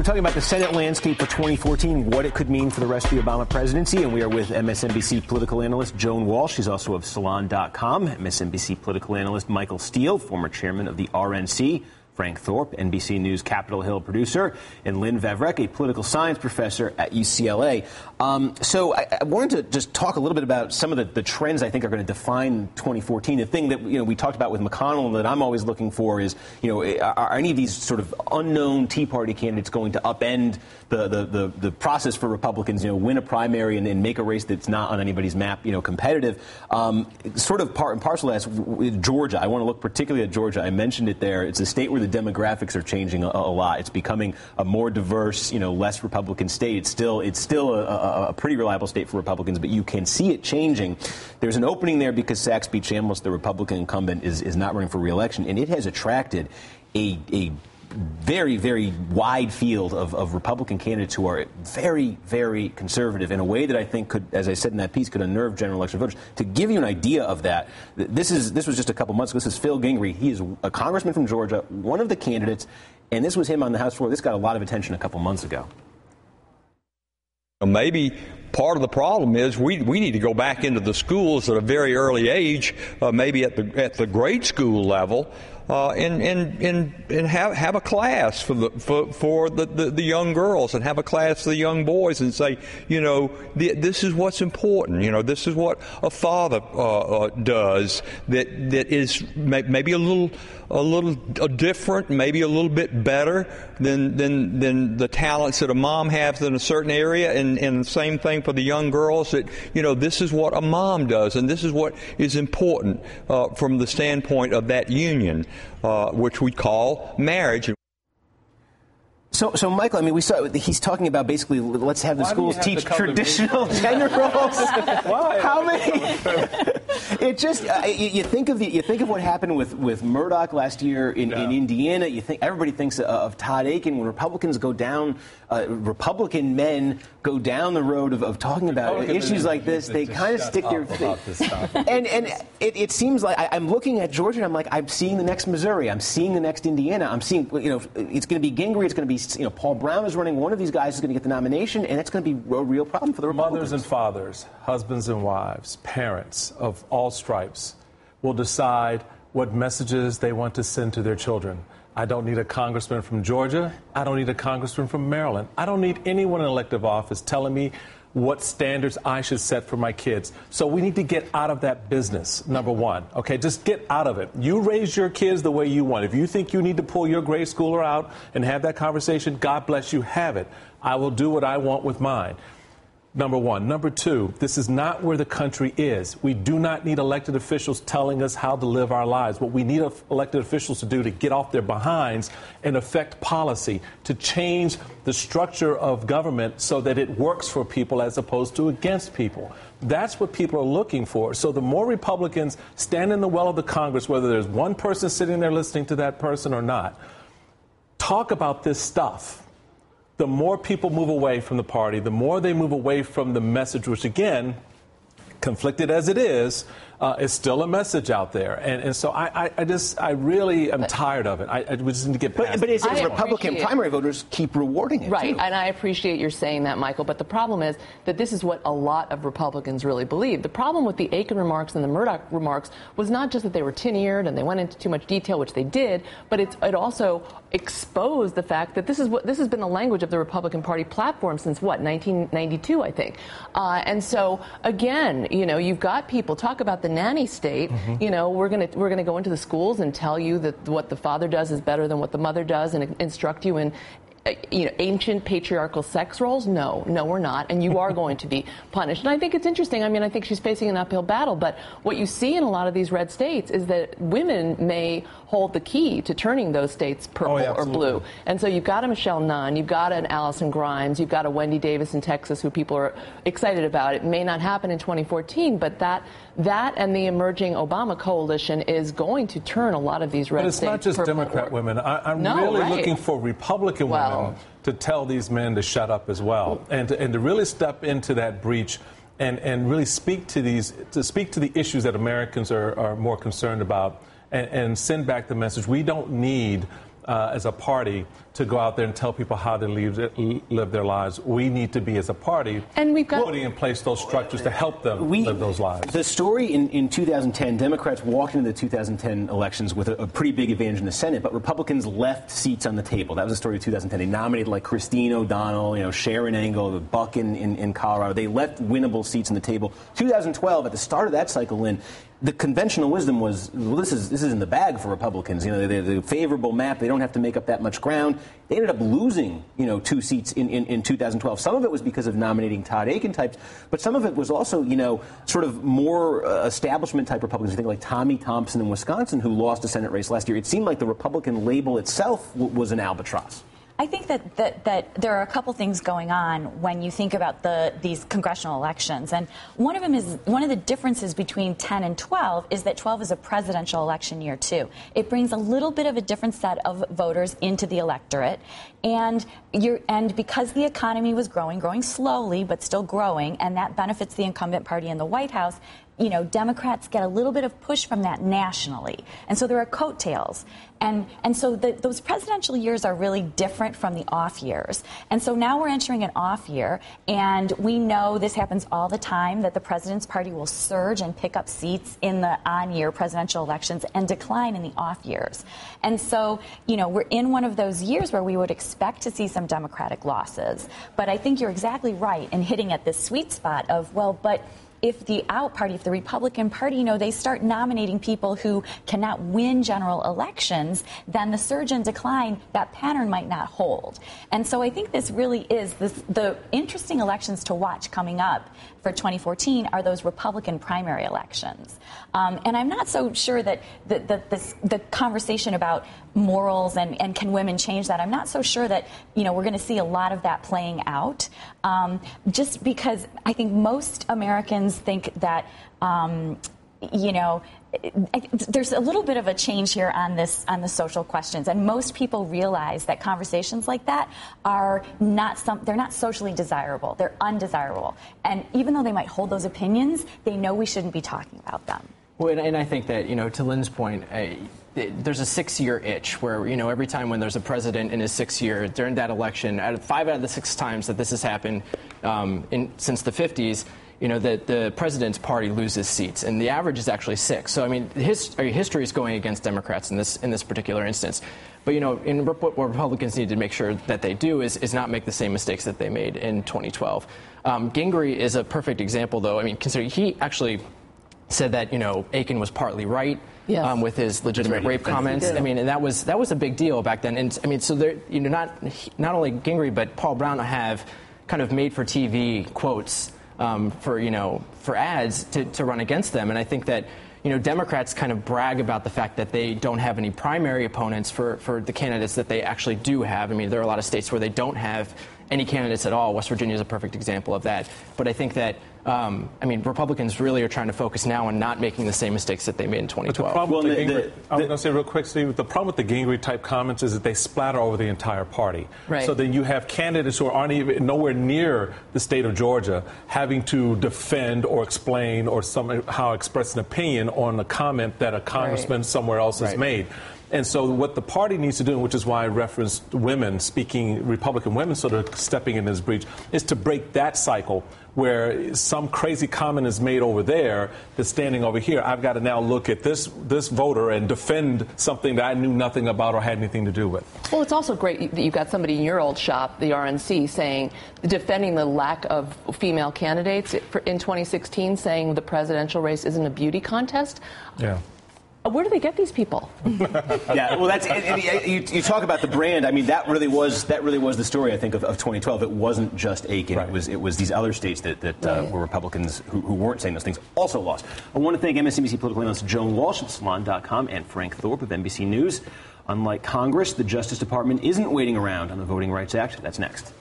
we're talking about the Senate landscape for 2014, what it could mean for the rest of the Obama presidency. And we are with MSNBC political analyst Joan Walsh. She's also of Salon.com. MSNBC political analyst Michael Steele, former chairman of the RNC. Frank Thorpe, NBC News Capitol Hill producer, and Lynn Vavreck, a political science professor at UCLA. So I wanted to just talk a little bit about some of the trends I think are going to define 2014. The thing that we talked about with McConnell and that I'm always looking for is, are any of these sort of unknown Tea Party candidates going to upend the process for Republicans, win a primary and make a race that's not on anybody's map, competitive? Sort of part and parcel as with Georgia. I want to look particularly at Georgia. I mentioned it there. It's a state where the demographics are changing a lot. It's becoming a more diverse, less Republican state. It's still a pretty reliable state for Republicans, but you can see it changing. There's an opening there because Saxby Chambliss, the Republican incumbent, is not running for re-election, and it has attracted a very, very wide field of Republican candidates who are very, very conservative in a way that I think could, as I said in that piece, could unnerve general election voters. To give you an idea of that, this was just a couple months ago. This is Phil Gingrey. He is a congressman from Georgia, one of the candidates, and this was him on the House floor. This got a lot of attention a couple months ago. Maybe part of the problem is we need to go back into the schools at a very early age, maybe at the grade school level, and have a class for the young girls and have a class for the young boys and say, this is what's important. This is what a father does that is maybe a little different, maybe a little bit better than the talents that a mom has in a certain area, and the same thing for the young girls, that this is what a mom does and this is what is important from the standpoint of that union, which we call marriage. So Michael, we saw he's talking about basically let's have the schools teach traditional gender roles. Why? How many? It just you think of what happened with Murdoch last year in Indiana. Everybody thinks of Todd Akin. When Republicans go down, Republican men go down the road of talking about issues like this. They kind of stick their stuff. and it seems like I'm looking at Georgia and I'm like, I'm seeing the next Missouri. I'm seeing the next Indiana. I'm seeing it's going to be Gingrey. It's going to be Paul Brown is running. One of these guys is going to get the nomination, and it's going to be a real problem for the Republicans. Mothers and fathers, husbands and wives, parents of all stripes will decide what messages they want to send to their children. I don't need a congressman from Georgia. I don't need a congressman from Maryland. I don't need anyone in elective office telling me what standards I should set for my kids. So we need to get out of that business, number one. Okay, just get out of it. You raise your kids the way you want. If you think you need to pull your grade schooler out and have that conversation, God bless you, have it. I will do what I want with mine. Number one. Number two, this is not where the country is. We do not need elected officials telling us how to live our lives. What we need elected officials to do to get off their behinds and affect policy, to change the structure of government so that it works for people as opposed to against people. That's what people are looking for. So the more Republicans stand in the well of the Congress, whether there's one person sitting there listening to that person or not, talk about this stuff. The more people move away from the party, the more they move away from the message, which, again, conflicted as it is still a message out there. And so I really am tired of it. I just need to get past it. But it's Republican primary voters keep rewarding it, right, too. And I appreciate your saying that, Michael. But the problem is that this is what a lot of Republicans really believe. The problem with the Akin remarks and the Murdoch remarks was not just that they were tin-eared and they went into too much detail, which they did, but it also exposed the fact that this has been the language of the Republican Party platform since, 1992, I think. And so, again, you've got people talk about the nanny state. Mm-hmm. We're gonna go into the schools and tell you that what the father does is better than what the mother does, and instruct you in ancient patriarchal sex roles. No, we're not, and you are going to be punished. And I think it's interesting. I think she's facing an uphill battle, but what you see in a lot of these red states is that women may hold the key to turning those states purple or blue. And so you've got a Michelle Nunn, you've got an Allison Grimes, you've got a Wendy Davis in Texas, who people are excited about. It may not happen in 2014, but that and the emerging Obama coalition is going to turn a lot of these red states purple. But it's not just Democrat women. I'm really looking for Republican women to tell these men to shut up as well, and to really step into that breach and really speak to the issues that Americans are more concerned about, and send back the message we don't need as a party to go out there and tell people how to live their lives. We need to be, as a party, and we've got putting in place those structures to help them live those lives. The story in 2010, Democrats walked into the 2010 elections with a pretty big advantage in the Senate, but Republicans left seats on the table. That was the story of 2010. They nominated like Christine O'Donnell, Sharon Engel, the Buck in Colorado. They left winnable seats on the table. 2012, at the start of that cycle, Lynn, the conventional wisdom was, well, this is in the bag for Republicans. The favorable map, they don't have to make up that much ground. They ended up losing, 2 seats in 2012. Some of it was because of nominating Todd Akin types, but some of it was also, sort of more establishment type Republicans. I think like Tommy Thompson in Wisconsin, who lost a Senate race last year. It seemed like the Republican label itself was an albatross. I think that there are a couple things going on when you think about these congressional elections, and one of the differences between 10 and 12 is that 12 is a presidential election year too. It brings a little bit of a different set of voters into the electorate, and because the economy was growing slowly but still growing, and that benefits the incumbent party in the White House. Democrats get a little bit of push from that nationally. And so there are coattails. And so those presidential years are really different from the off years. And so now we're entering an off year, and we know this happens all the time, that the president's party will surge and pick up seats in the on-year presidential elections and decline in the off years. And so, we're in one of those years where we would expect to see some Democratic losses. But I think you're exactly right in hitting at this sweet spot of, if the out party, if the Republican Party, they start nominating people who cannot win general elections, then the surge and decline, that pattern might not hold. And so I think this really is the interesting elections to watch coming up for 2014 are those Republican primary elections. And I'm not so sure that the conversation about morals and can women change that, I'm not so sure that, we're going to see a lot of that playing out, just because I think most Americans think that, there's a little bit of a change here on the social questions, and most people realize that conversations like that are they're not socially desirable, they're undesirable, and even though they might hold those opinions, they know we shouldn't be talking about them. Well, and I think that, to Lynn's point, there's a 6-year itch where, every time when there's a president in his 6th year, during that election, 5 out of the 6 times that this has happened since the 50s, that the president's party loses seats, and the average is actually 6. So, I mean, history is going against Democrats in this particular instance. But, what Republicans need to make sure that they do is not make the same mistakes that they made in 2012. Gingrey is a perfect example, though. I mean, consider he actually said that, Akin was partly right. Yes. With his legitimate rape comments. I mean, and that was a big deal back then. And I mean, so there, not only Gingrey but Paul Brown have kind of made for TV quotes for ads to run against them. And I think that, Democrats kind of brag about the fact that they don't have any primary opponents for the candidates that they actually do have. I mean, there are a lot of states where they don't have any candidates at all. West Virginia is a perfect example of that. But I think that, Republicans really are trying to focus now on not making the same mistakes that they made in 2012. I was going to say real quick, Steve, the problem with the Gingrey-type comments is that they splatter over the entire party. Right. So then you have candidates who aren't even nowhere near the state of Georgia having to defend or explain or somehow express an opinion on a comment that a congressman somewhere else has made. And so what the party needs to do, which is why I referenced women speaking, Republican women sort of stepping in this breach, is to break that cycle where some crazy comment is made over there that's standing over here. I've got to now look at this voter and defend something that I knew nothing about or had anything to do with. Well, it's also great that you've got somebody in your old shop, the RNC, saying, defending the lack of female candidates in 2016, saying the presidential race isn't a beauty contest. Yeah. Where do they get these people? Yeah, well, that's you talk about the brand. I mean, that really was the story, I think, of 2012. It wasn't just Akin. Right. It was these other states that were Republicans who weren't saying those things also lost. I want to thank MSNBC political analyst Joan Walsh of Salon.com and Frank Thorpe of NBC News. Unlike Congress, the Justice Department isn't waiting around on the Voting Rights Act. That's next.